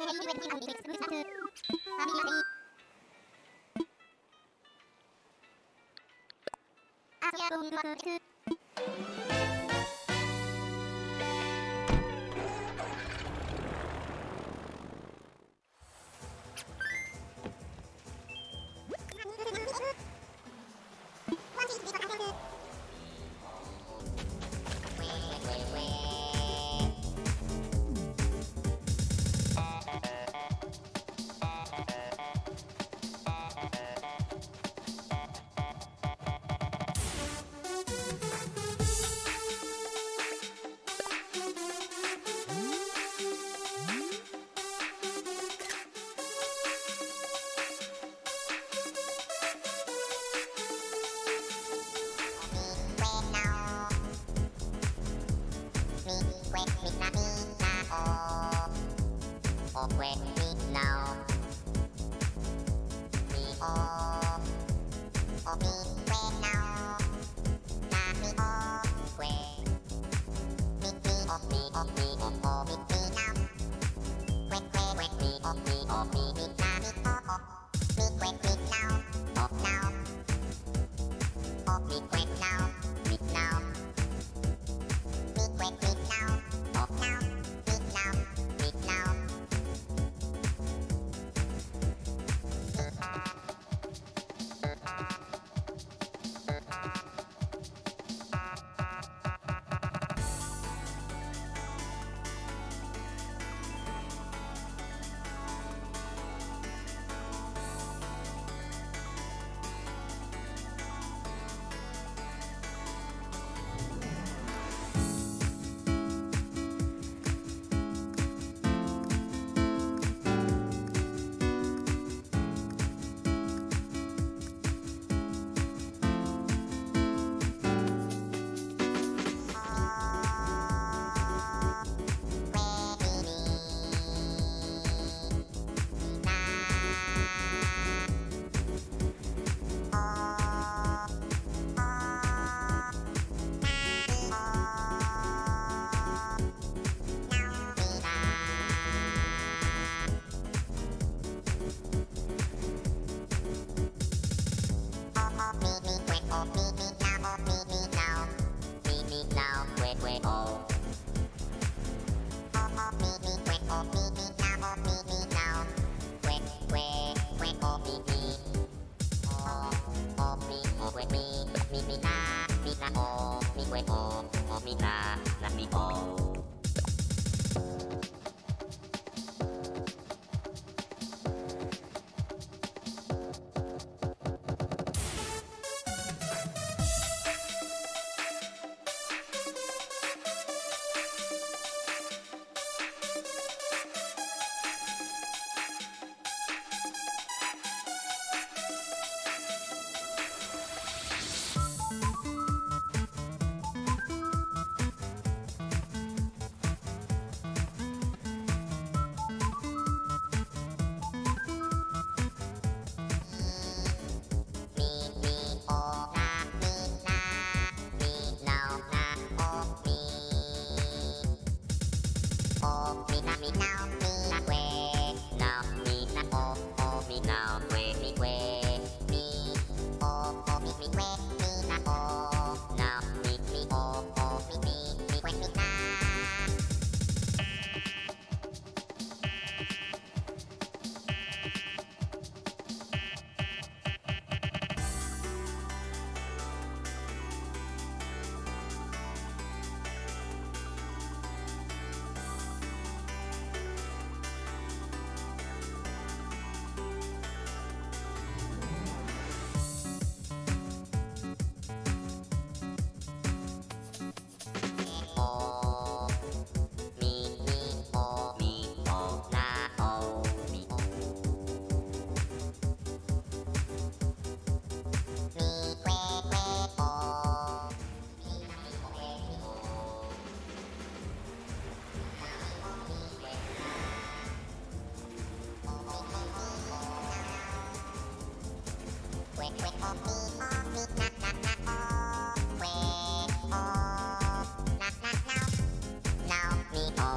Now me oh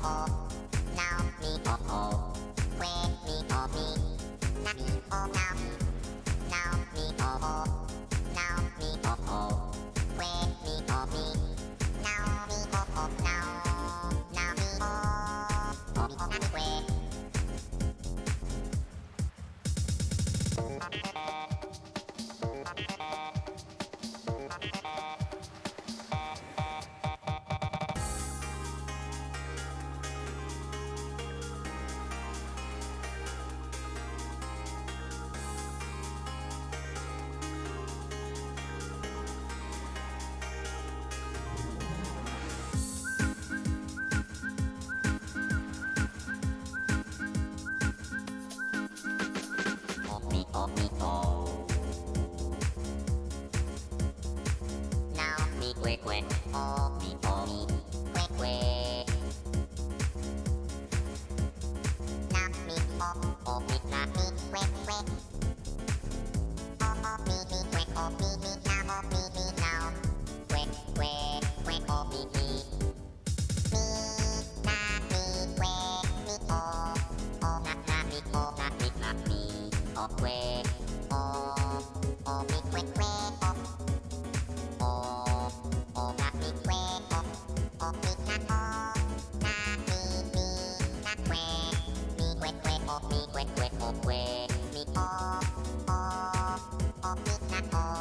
oh, now me oh oh, Me,